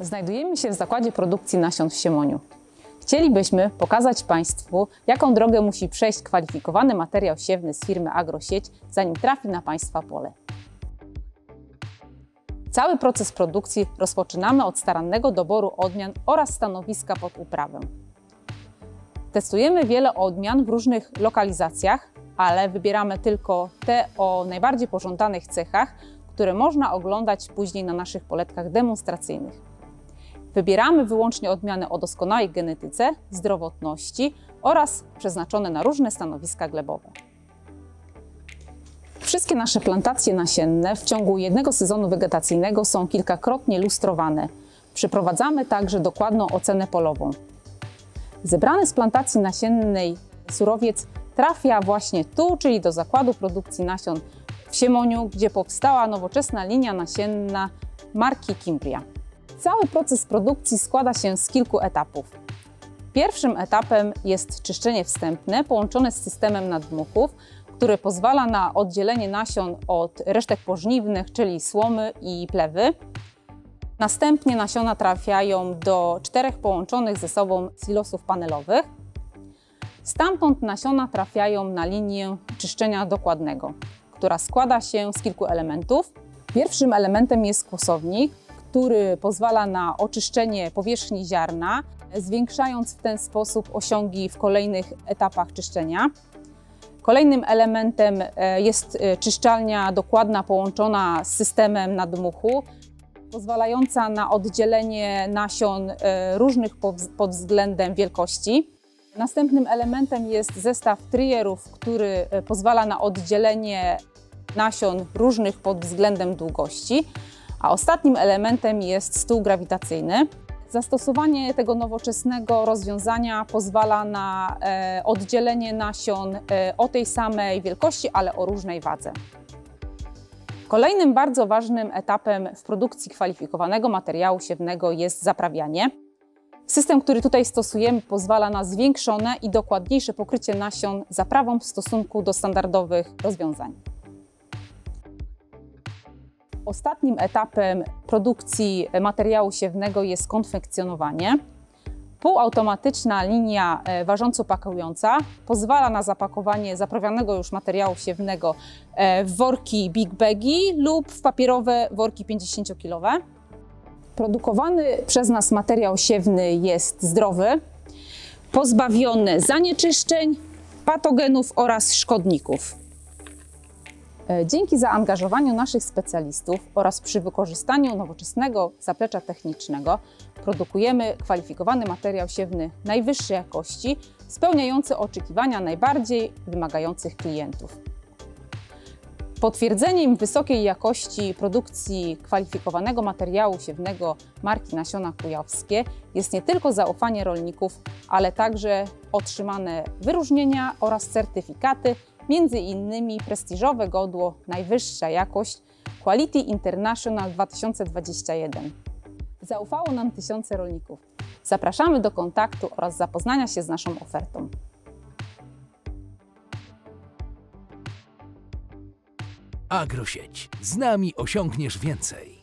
Znajdujemy się w zakładzie produkcji nasion w Siemoniu. Chcielibyśmy pokazać Państwu, jaką drogę musi przejść kwalifikowany materiał siewny z firmy Agro-Sieć, zanim trafi na Państwa pole. Cały proces produkcji rozpoczynamy od starannego doboru odmian oraz stanowiska pod uprawę. Testujemy wiele odmian w różnych lokalizacjach, ale wybieramy tylko te o najbardziej pożądanych cechach, które można oglądać później na naszych poletkach demonstracyjnych. Wybieramy wyłącznie odmiany o doskonałej genetyce, zdrowotności oraz przeznaczone na różne stanowiska glebowe. Wszystkie nasze plantacje nasienne w ciągu jednego sezonu wegetacyjnego są kilkakrotnie lustrowane. Przeprowadzamy także dokładną ocenę polową. Zebrany z plantacji nasiennej surowiec trafia właśnie tu, czyli do zakładu produkcji nasion w Siemoniu, gdzie powstała nowoczesna linia nasienna marki Cimbria. Cały proces produkcji składa się z kilku etapów. Pierwszym etapem jest czyszczenie wstępne połączone z systemem nadmuchów, który pozwala na oddzielenie nasion od resztek pożniwnych, czyli słomy i plewy. Następnie nasiona trafiają do 4 połączonych ze sobą silosów panelowych. Stamtąd nasiona trafiają na linię czyszczenia dokładnego, która składa się z kilku elementów. Pierwszym elementem jest kłosownik, który pozwala na oczyszczenie powierzchni ziarna, zwiększając w ten sposób osiągi w kolejnych etapach czyszczenia. Kolejnym elementem jest czyszczalnia dokładna połączona z systemem nadmuchu, pozwalająca na oddzielenie nasion różnych pod względem wielkości. Następnym elementem jest zestaw trierów, który pozwala na oddzielenie nasion różnych pod względem długości. A ostatnim elementem jest stół grawitacyjny. Zastosowanie tego nowoczesnego rozwiązania pozwala na oddzielenie nasion o tej samej wielkości, ale o różnej wadze. Kolejnym bardzo ważnym etapem w produkcji kwalifikowanego materiału siewnego jest zaprawianie. System, który tutaj stosujemy, pozwala na zwiększone i dokładniejsze pokrycie nasion zaprawą w stosunku do standardowych rozwiązań. Ostatnim etapem produkcji materiału siewnego jest konfekcjonowanie. Półautomatyczna linia ważąco-pakująca pozwala na zapakowanie zaprawianego już materiału siewnego w worki big bagi lub w papierowe worki 50-kilowe. Produkowany przez nas materiał siewny jest zdrowy, pozbawiony zanieczyszczeń, patogenów oraz szkodników. Dzięki zaangażowaniu naszych specjalistów oraz przy wykorzystaniu nowoczesnego zaplecza technicznego produkujemy kwalifikowany materiał siewny najwyższej jakości, spełniający oczekiwania najbardziej wymagających klientów. Potwierdzeniem wysokiej jakości produkcji kwalifikowanego materiału siewnego marki Nasiona Kujawskie jest nie tylko zaufanie rolników, ale także otrzymane wyróżnienia oraz certyfikaty, między innymi prestiżowe godło Najwyższa Jakość Quality International 2021. Zaufało nam tysiące rolników. Zapraszamy do kontaktu oraz zapoznania się z naszą ofertą. Agro-Sieć. Z nami osiągniesz więcej.